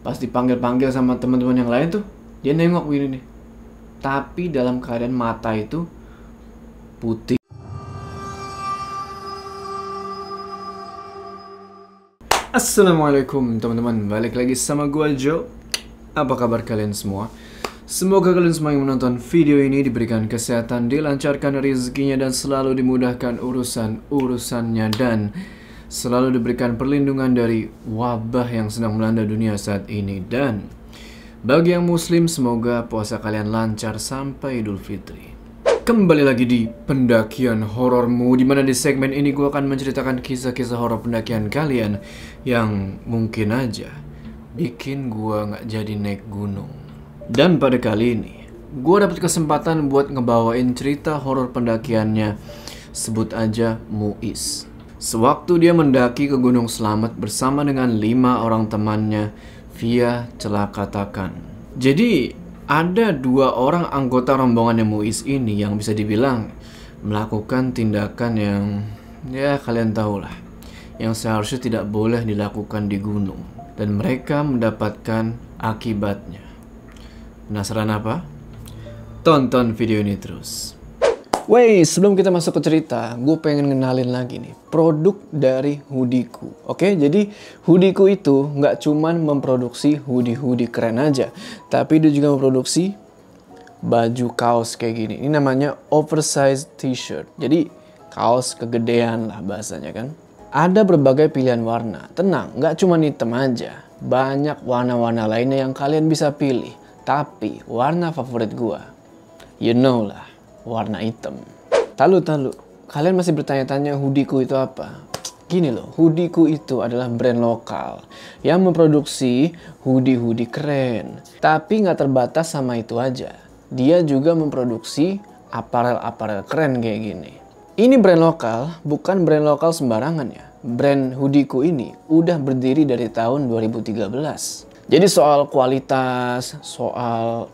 Pas dipanggil-panggil sama teman-teman yang lain tuh, dia nengok begini nih. Tapi dalam keadaan mata itu putih. Assalamualaikum teman-teman, balik lagi sama gua Joe. Apa kabar kalian semua? Semoga kalian semua yang menonton video ini diberikan kesehatan, dilancarkan rezekinya, dan selalu dimudahkan urusan-urusannya, dan selalu diberikan perlindungan dari wabah yang sedang melanda dunia saat ini. Dan bagi yang muslim, semoga puasa kalian lancar sampai Idul Fitri. Kembali lagi di pendakian horormu, dimana di segmen ini gue akan menceritakan kisah-kisah horor pendakian kalian yang mungkin aja bikin gue gak jadi naik gunung. Dan pada kali ini gue dapet kesempatan buat ngebawain cerita horor pendakiannya, sebut aja MUIS. Sewaktu dia mendaki ke Gunung Slamet bersama dengan 5 orang temannya via Clekatakan. Jadi ada 2 orang anggota rombongan MUIS ini yang bisa dibilang melakukan tindakan yang, ya kalian tahulah, yang seharusnya tidak boleh dilakukan di gunung. Dan mereka mendapatkan akibatnya. Penasaran apa? Tonton video ini terus. Wey, sebelum kita masuk ke cerita, gue pengen ngenalin lagi nih produk dari Hoodieku. Oke, jadi Hoodieku itu nggak cuman memproduksi hoodie-hoodie keren aja, tapi dia juga memproduksi baju kaos kayak gini. Ini namanya oversized t-shirt. Jadi kaos kegedean lah bahasanya kan. Ada berbagai pilihan warna. Tenang, nggak cuman hitam aja. Banyak warna-warna lainnya yang kalian bisa pilih. Tapi warna favorit gue, you know lah, warna hitam. Talu-talu, kalian masih bertanya-tanya Hoodieku itu apa? Gini loh, Hoodieku itu adalah brand lokal yang memproduksi hoodie-hoodie keren. Tapi nggak terbatas sama itu aja. Dia juga memproduksi aparel-aparel keren kayak gini. Ini brand lokal, bukan brand lokal sembarangan ya. Brand Hoodieku ini udah berdiri dari tahun 2013. Jadi soal kualitas, soal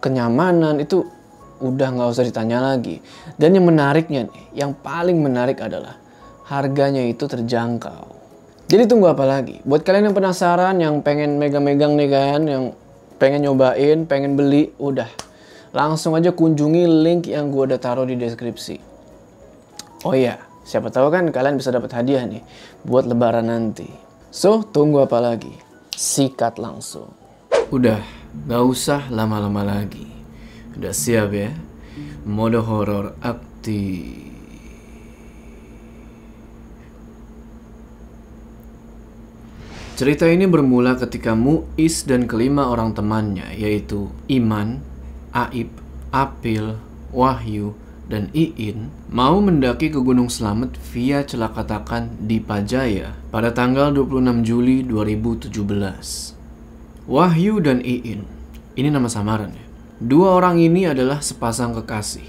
kenyamanan itu udah nggak usah ditanya lagi. Dan yang menariknya nih, yang paling menarik adalah harganya itu terjangkau. Jadi tunggu apa lagi? Buat kalian yang penasaran, yang pengen megang-megang nih kan, yang pengen nyobain, pengen beli, udah langsung aja kunjungi link yang gue udah taruh di deskripsi. Oh iya, siapa tahu kan kalian bisa dapat hadiah nih buat lebaran nanti. So, tunggu apa lagi? Sikat langsung. Udah, nggak usah lama-lama lagi. Udah siap ya? Mode horor aktif. Cerita ini bermula ketika MUIS dan kelima orang temannya, yaitu Iman, Aib, Apil, Wahyu, dan Iin, mau mendaki ke Gunung Slamet via Clekatakan di Pajaya pada tanggal 26 Juli 2017. Wahyu dan Iin, ini nama samaran ya. 2 orang ini adalah sepasang kekasih,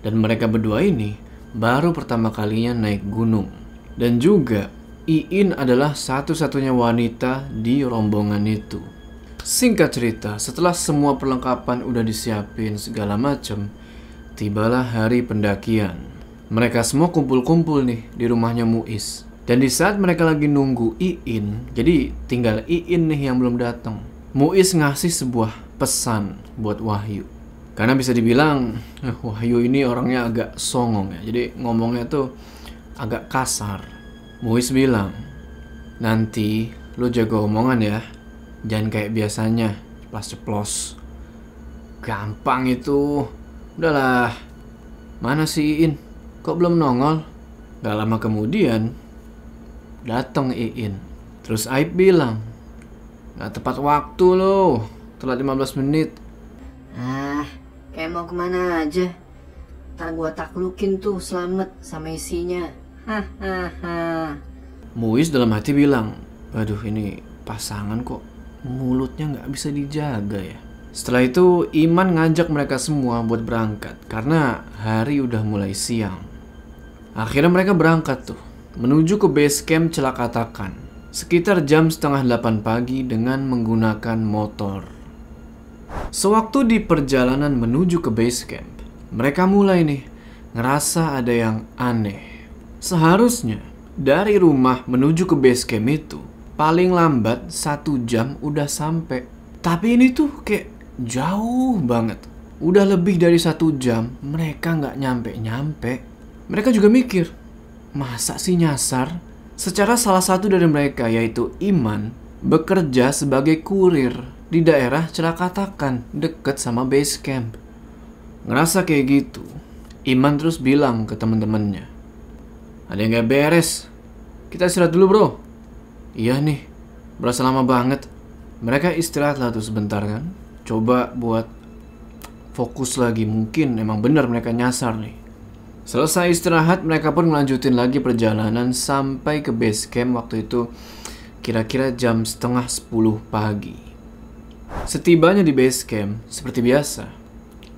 dan mereka berdua ini baru pertama kalinya naik gunung. Dan juga Iin adalah satu-satunya wanita di rombongan itu. Singkat cerita, setelah semua perlengkapan udah disiapin segala macem, tibalah hari pendakian. Mereka semua kumpul-kumpul nih di rumahnya MUIS. Dan di saat mereka lagi nunggu Iin, jadi tinggal Iin nih yang belum datang, MUIS ngasih sebuah pesan buat Wahyu. Karena bisa dibilang Wahyu ini orangnya agak songong ya. Jadi ngomongnya tuh agak kasar. MUIS bilang, nanti lu jaga omongan ya. Jangan kayak biasanya ceplos-ceplos. Gampang itu. Udahlah. Mana si Iin? Kok belum nongol? Gak lama kemudian datang Iin. Terus Aib bilang, gak tepat waktu lo, telat 15 menit. Ah, kayak mau kemana aja. Ntar gua taklukin tuh Slamet sama isinya. Hahaha. MUIS dalam hati bilang, waduh ini pasangan kok mulutnya nggak bisa dijaga ya. Setelah itu Iman ngajak mereka semua buat berangkat karena hari udah mulai siang. Akhirnya mereka berangkat tuh menuju ke base camp Clekatakan sekitar jam 7:30 pagi dengan menggunakan motor. Sewaktu di perjalanan menuju ke base camp, mereka mulai nih ngerasa ada yang aneh. Seharusnya dari rumah menuju ke base camp itu paling lambat 1 jam udah sampai. Tapi ini tuh kayak jauh banget. Udah lebih dari 1 jam mereka nggak nyampe-nyampe. Mereka juga mikir, masa sih nyasar? Secara salah satu dari mereka, yaitu Iman, bekerja sebagai kurir di daerah Clekatakan, deket sama base camp. Ngerasa kayak gitu, Iman terus bilang ke temen-temennya, ada yang gak beres. Kita istirahat dulu bro. Iya nih, berasa lama banget. Mereka istirahat lah tuh sebentar kan. Coba buat fokus lagi, mungkin emang bener mereka nyasar nih. Selesai istirahat, mereka pun ngelanjutin lagi perjalanan sampai ke base camp. Waktu itu kira-kira jam 9:30 pagi. Setibanya di base camp, seperti biasa,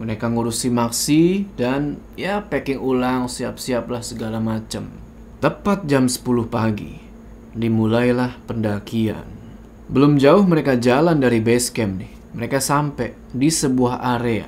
mereka ngurusi maksi dan ya packing ulang, siap-siaplah segala macam. Tepat jam 10 pagi, dimulailah pendakian. Belum jauh mereka jalan dari base camp nih, mereka sampai di sebuah area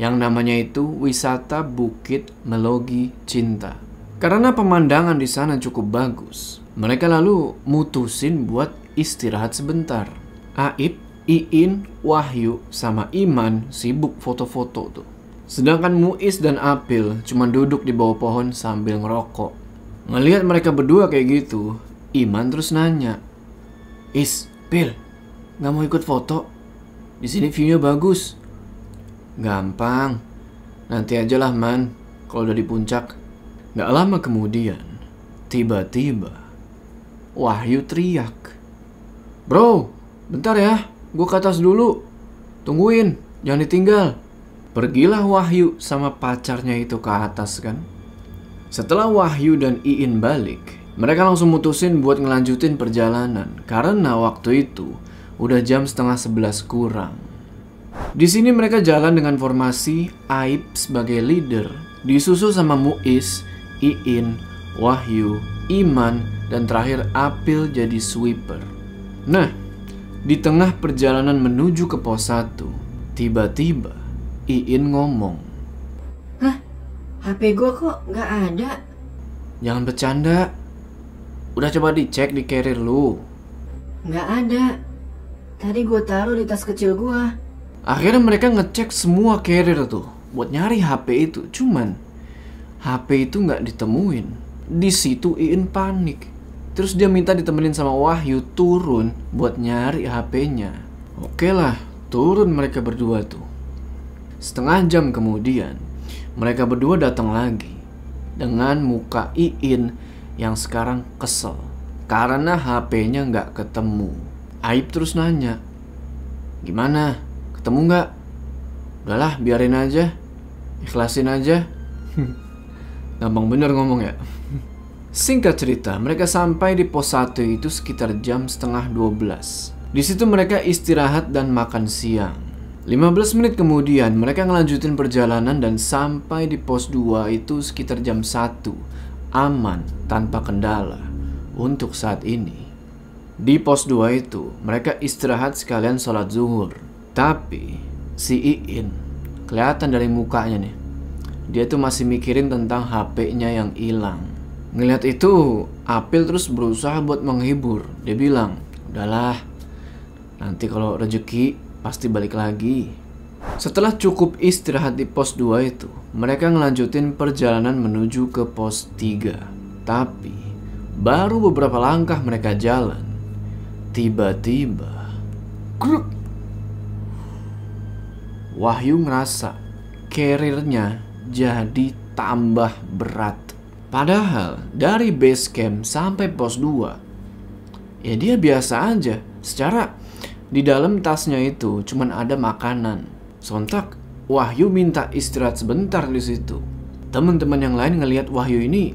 yang namanya itu Wisata Bukit Melogi Cinta. Karena pemandangan di sana cukup bagus, mereka lalu mutusin buat istirahat sebentar. Aib, Iin, Wahyu, sama Iman sibuk foto-foto tuh. Sedangkan Muis dan Apil cuma duduk di bawah pohon sambil ngerokok. Ngelihat mereka berdua kayak gitu, Iman terus nanya, "Is, Pil, nggak mau ikut foto? Di sini view-nya bagus." "Gampang, nanti aja lah man, kalau udah di puncak." Nggak lama kemudian, tiba-tiba Wahyu teriak, "Bro, bentar ya, gue ke atas dulu. Tungguin, jangan ditinggal." Pergilah Wahyu sama pacarnya itu ke atas kan. Setelah Wahyu dan Iin balik, mereka langsung mutusin buat ngelanjutin perjalanan karena waktu itu udah jam 10:30 kurang. Di sini mereka jalan dengan formasi Aib sebagai leader, disusul sama Muis, Iin, Wahyu, Iman, dan terakhir Apil jadi sweeper. Nah, di tengah perjalanan menuju ke pos 1, tiba-tiba Iin ngomong, HP gue kok nggak ada. Jangan bercanda, udah coba dicek di carrier lu. Nggak ada, tadi gue taruh di tas kecil gue. Akhirnya mereka ngecek semua carrier tuh buat nyari HP itu, cuman HP itu nggak ditemuin. Di situ Iin panik, terus dia minta ditemenin sama Wahyu turun buat nyari HP-nya. Oke lah, turun mereka berdua tuh. Setengah jam kemudian mereka berdua datang lagi dengan muka Iin yang sekarang kesel karena HP-nya nggak ketemu. Aib terus nanya, "Gimana? Ketemu nggak?" "Udahlah, biarin aja, ikhlasin aja." Gampang bener ngomong ya. Singkat cerita, mereka sampai di pos 1 itu sekitar jam 10:30. Di situ mereka istirahat dan makan siang. 15 menit kemudian mereka ngelanjutin perjalanan dan sampai di pos 2 itu sekitar jam 1. Aman tanpa kendala untuk saat ini. Di pos 2 itu mereka istirahat sekalian sholat zuhur. Tapi si Iin, kelihatan dari mukanya nih, dia tuh masih mikirin tentang HP-nya yang hilang. Ngeliat itu, Apil terus berusaha buat menghibur. Dia bilang, "Udahlah, nanti kalau rezeki pasti balik lagi." Setelah cukup istirahat di pos 2 itu, mereka ngelanjutin perjalanan menuju ke pos 3. Tapi baru beberapa langkah mereka jalan, tiba-tiba kruk. Wahyu ngerasa carrier-nya jadi tambah berat. Padahal dari base camp sampai pos 2 ya dia biasa aja. Secara di dalam tasnya itu cuman ada makanan. Sontak Wahyu minta istirahat sebentar di situ. Teman-teman yang lain ngelihat Wahyu ini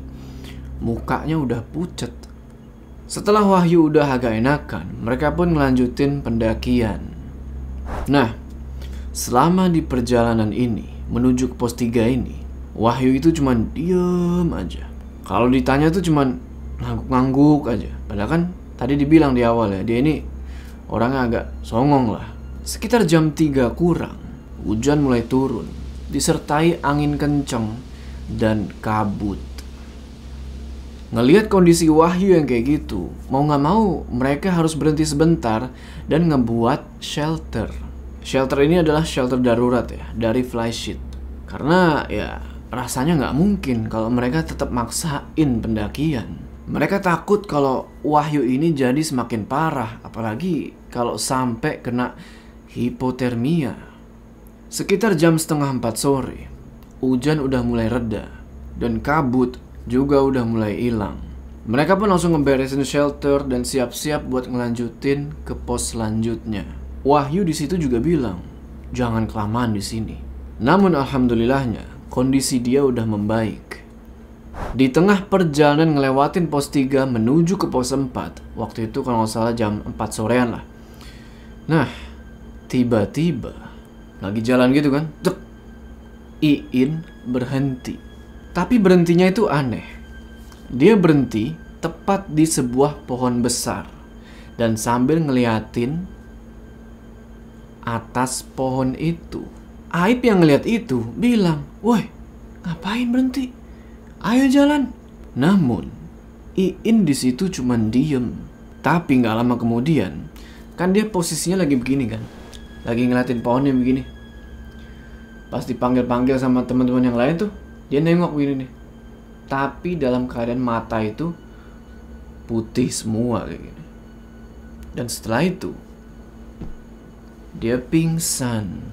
mukanya udah pucet. Setelah Wahyu udah agak enakan, mereka pun ngelanjutin pendakian. Nah, selama di perjalanan ini menuju ke pos 3 ini, Wahyu itu cuman diem aja. Kalau ditanya tuh cuman ngangguk-ngangguk aja. Padahal kan tadi dibilang di awal ya, dia ini orangnya agak songong lah. Sekitar jam 3 kurang, hujan mulai turun, disertai angin kencang dan kabut. Ngelihat kondisi Wahyu yang kayak gitu, mau gak mau mereka harus berhenti sebentar dan ngebuat shelter. Shelter ini adalah shelter darurat ya, dari flysheet. Karena ya rasanya gak mungkin kalau mereka tetap maksain pendakian. Mereka takut kalau Wahyu ini jadi semakin parah, apalagi kalau sampai kena hipotermia. Sekitar jam 3:30 sore, hujan udah mulai reda dan kabut juga udah mulai hilang. Mereka pun langsung ngeberesin shelter dan siap-siap buat ngelanjutin ke pos selanjutnya. Wahyu di situ juga bilang, "Jangan kelamaan di sini." Namun alhamdulillahnya, kondisi dia udah membaik. Di tengah perjalanan ngelewatin pos 3 menuju ke pos 4, waktu itu kalau nggak salah jam 4 sorean lah. Nah, tiba-tiba lagi jalan gitu kan, Iin berhenti. Tapi berhentinya itu aneh. Dia berhenti tepat di sebuah pohon besar dan sambil ngeliatin atas pohon itu. Aib yang ngeliat itu bilang, "Woi, ngapain berhenti? Ayo jalan." Namun Iin di situ cuman diem. Tapi nggak lama kemudian, kan dia posisinya lagi begini kan, lagi ngeliatin pohonnya begini. Pas dipanggil-panggil sama teman-teman yang lain tuh, dia nengok begini nih. Tapi dalam keadaan mata itu putih semua kayak gini. Dan setelah itu dia pingsan.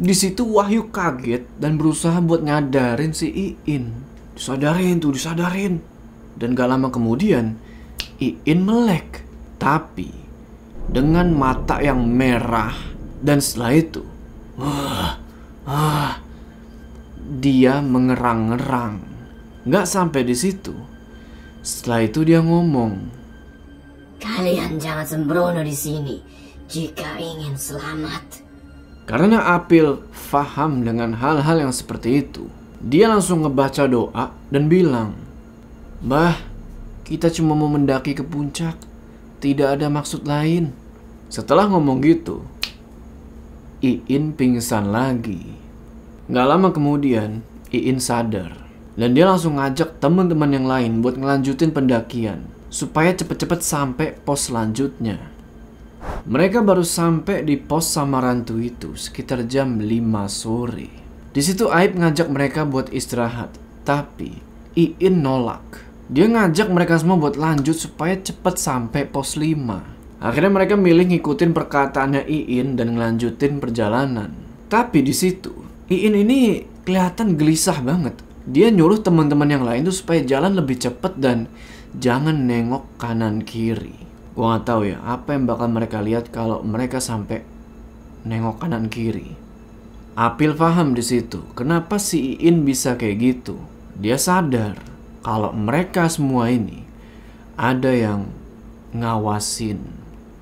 Di situ Wahyu kaget dan berusaha buat nyadarin si Iin. Disadarin. Dan gak lama kemudian Iin melek, tapi dengan mata yang merah. Dan setelah itu dia mengerang-ngerang. Nggak sampai di situ. Setelah itu dia ngomong, "Kalian jangan sembrono di sini jika ingin selamat." Karena Apil faham dengan hal-hal yang seperti itu, dia langsung ngebaca doa dan bilang, "Mbah, kita cuma mau mendaki ke puncak, tidak ada maksud lain." Setelah ngomong gitu, Iin pingsan lagi. Gak lama kemudian, Iin sadar. Dan dia langsung ngajak teman-teman yang lain buat ngelanjutin pendakian, supaya cepet-cepet sampai pos selanjutnya. Mereka baru sampai di pos Samarantu itu sekitar jam 5 sore. Di situ Aib ngajak mereka buat istirahat, tapi Iin nolak. Dia ngajak mereka semua buat lanjut supaya cepet sampai pos 5. Akhirnya mereka milih ngikutin perkataannya Iin dan ngelanjutin perjalanan. Tapi di situ Iin ini kelihatan gelisah banget. Dia nyuruh teman-teman yang lain tuh supaya jalan lebih cepet dan jangan nengok kanan kiri. Gua nggak tahu ya apa yang bakal mereka lihat kalau mereka sampai nengok kanan kiri. Apil paham di situ kenapa si Iin bisa kayak gitu. Dia sadar kalau mereka semua ini ada yang ngawasin.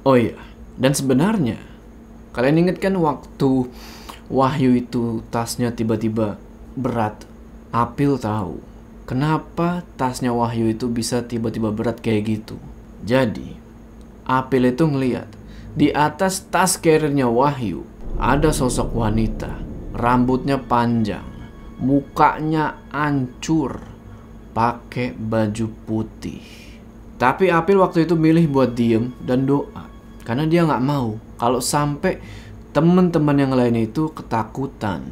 Oh iya, dan sebenarnya kalian inget kan waktu Wahyu itu tasnya tiba-tiba berat. Apil tahu kenapa tasnya Wahyu itu bisa tiba-tiba berat kayak gitu. Jadi Apil itu ngeliat di atas tas carriernya Wahyu ada sosok wanita, rambutnya panjang, mukanya hancur, pakai baju putih. Tapi Apil waktu itu milih buat diem dan doa karena dia nggak mau kalau sampai teman-teman yang lain itu ketakutan.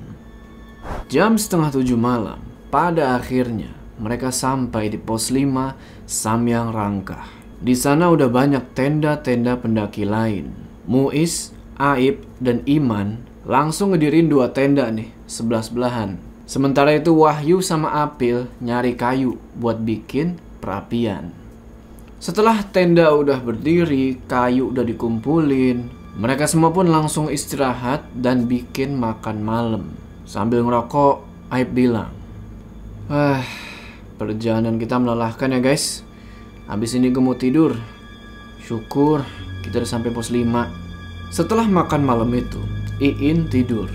Jam 6:30 malam, pada akhirnya mereka sampai di pos 5 Samyang Rangka. Di sana udah banyak tenda-tenda pendaki lain. Muis, Aib, dan Iman langsung ngedirin 2 tenda nih, sebelah-sebelahan. Sementara itu Wahyu sama Apil nyari kayu buat bikin perapian. Setelah tenda udah berdiri, kayu udah dikumpulin, mereka semua pun langsung istirahat dan bikin makan malam. Sambil ngerokok, Aib bilang, "Wah, perjalanan kita melelahkan ya guys. Habis ini gue mau tidur. Syukur kita udah sampai pos 5. Setelah makan malam itu, Iin tidur.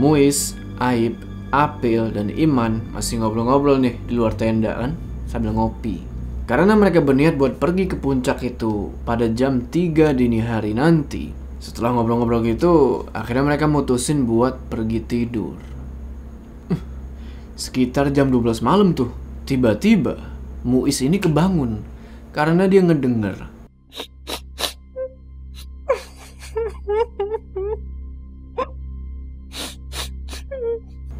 Muis, Aib, Apil, dan Iman masih ngobrol-ngobrol nih di luar tenda kan, sambil ngopi. Karena mereka berniat buat pergi ke puncak itu pada jam 3 dini hari nanti. Setelah ngobrol-ngobrol gitu, akhirnya mereka mutusin buat pergi tidur. Sekitar jam 12 malam tuh, tiba-tiba MUIS ini kebangun karena dia ngedenger.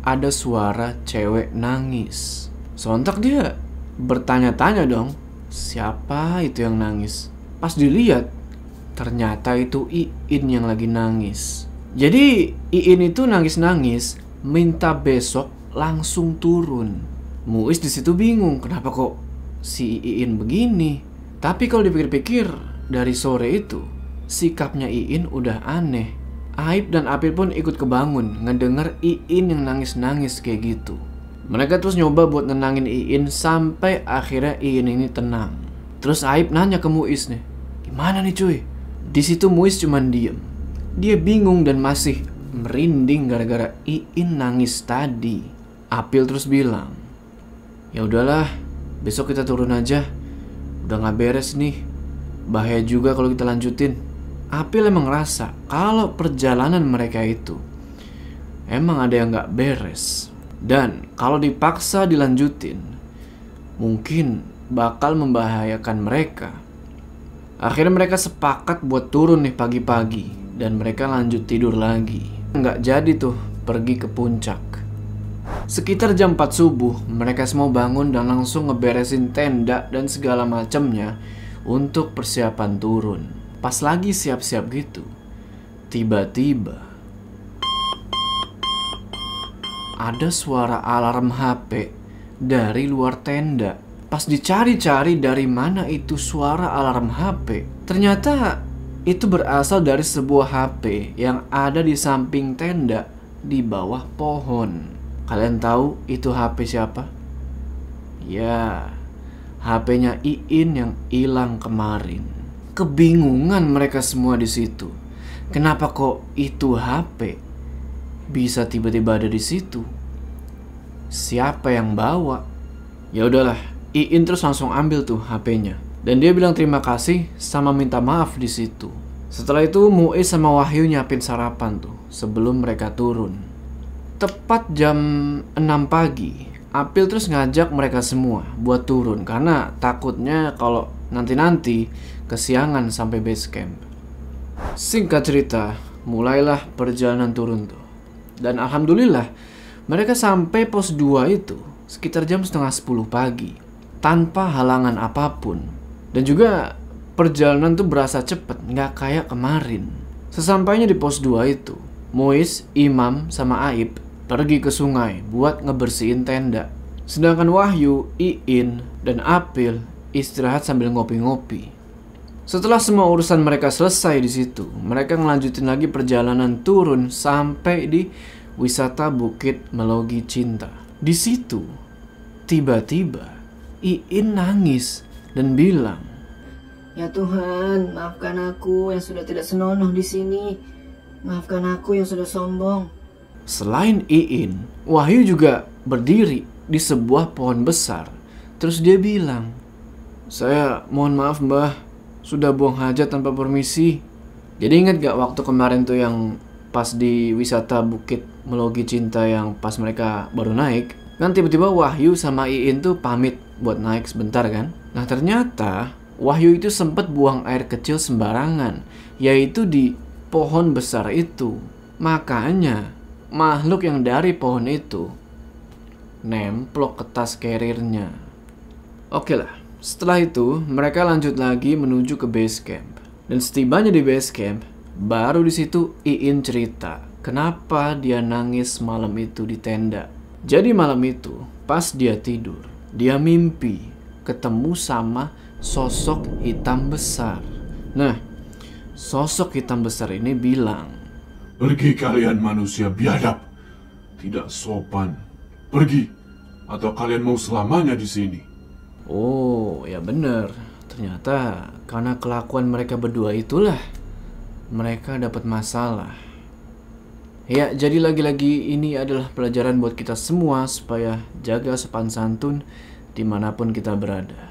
Ada suara cewek nangis. Sontak dia bertanya-tanya dong, siapa itu yang nangis? Pas dilihat, ternyata itu Iin yang lagi nangis. Jadi Iin itu nangis-nangis, minta besok langsung turun. MUIS di situ bingung, kenapa kok si Iin begini? Tapi kalau dipikir-pikir, dari sore itu sikapnya Iin udah aneh. Aib dan Apil pun ikut kebangun ngedenger Iin yang nangis-nangis kayak gitu. Mereka terus nyoba buat nenangin Iin sampai akhirnya Iin ini tenang. Terus Aib nanya ke MUIS nih, gimana nih cuy? Di situ MUIS cuman diem. Dia bingung dan masih merinding gara-gara Iin nangis tadi. Apil terus bilang, ya udahlah, besok kita turun aja. Udah nggak beres nih, bahaya juga kalau kita lanjutin. Apil emang ngerasa kalau perjalanan mereka itu emang ada yang gak beres. Dan kalau dipaksa dilanjutin, mungkin bakal membahayakan mereka. Akhirnya mereka sepakat buat turun nih pagi-pagi. Dan mereka lanjut tidur lagi. Gak jadi tuh pergi ke puncak. Sekitar jam 4 subuh mereka semua bangun dan langsung ngeberesin tenda dan segala macamnya untuk persiapan turun. Pas lagi siap-siap gitu, tiba-tiba ada suara alarm HP dari luar tenda. Pas dicari-cari dari mana itu suara alarm HP, ternyata itu berasal dari sebuah HP yang ada di samping tenda di bawah pohon. Kalian tahu itu HP siapa? Ya, HP-nya Iin yang hilang kemarin. Kebingungan mereka semua di situ. Kenapa kok itu HP bisa tiba-tiba ada di situ? Siapa yang bawa? Ya udahlah, Iin terus langsung ambil tuh HP-nya dan dia bilang terima kasih sama minta maaf di situ. Setelah itu MUIS sama Wahyu nyiapin sarapan tuh sebelum mereka turun. Tepat jam 6 pagi, Apil terus ngajak mereka semua buat turun karena takutnya kalau nanti-nanti kesiangan sampai base camp. Singkat cerita, mulailah perjalanan turun tuh. Dan alhamdulillah, mereka sampai pos 2 itu sekitar jam setengah 10 pagi, tanpa halangan apapun. Dan juga perjalanan tuh berasa cepet, nggak kayak kemarin. Sesampainya di pos 2 itu, MUIS, Imam, sama Aib pergi ke sungai buat ngebersihin tenda. Sedangkan Wahyu, Iin, dan Apil istirahat sambil ngopi-ngopi. Setelah semua urusan mereka selesai di situ, mereka ngelanjutin lagi perjalanan turun sampai di Wisata Bukit Melogi Cinta. Di situ, tiba-tiba Iin nangis dan bilang, "Ya Tuhan, maafkan aku yang sudah tidak senonoh di sini. Maafkan aku yang sudah sombong." Selain Iin, Wahyu juga berdiri di sebuah pohon besar. Terus dia bilang, "Saya mohon maaf Mbah, sudah buang hajat tanpa permisi." Jadi ingat gak waktu kemarin tuh yang pas di Wisata Bukit Melogi Cinta yang pas mereka baru naik? Kan tiba-tiba Wahyu sama Iin tuh pamit buat naik sebentar kan? Nah ternyata Wahyu itu sempat buang air kecil sembarangan, yaitu di pohon besar itu. Makanya makhluk yang dari pohon itu nemplok ke tas carrier-nya. Oke lah. Setelah itu, mereka lanjut lagi menuju ke base camp. Dan setibanya di base camp, baru di situ Iin cerita kenapa dia nangis malam itu di tenda. Jadi malam itu, pas dia tidur, dia mimpi ketemu sama sosok hitam besar. Nah, sosok hitam besar ini bilang, "Pergi kalian manusia biadab, tidak sopan. Pergi, atau kalian mau selamanya di sini." Oh, ya bener. Ternyata karena kelakuan mereka berdua itulah mereka dapat masalah. Ya, jadi lagi-lagi ini adalah pelajaran buat kita semua supaya jaga sopan santun dimanapun kita berada.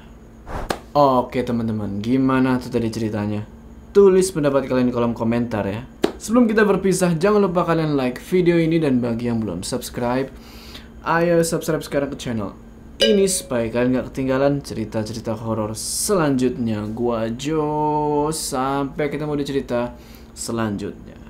Oke teman-teman, gimana tuh tadi ceritanya? Tulis pendapat kalian di kolom komentar ya. Sebelum kita berpisah, jangan lupa kalian like video ini. Dan bagi yang belum subscribe, ayo subscribe sekarang ke channel ini supaya kalian gak ketinggalan cerita-cerita horor selanjutnya. Gua Jo, sampai ketemu di cerita selanjutnya.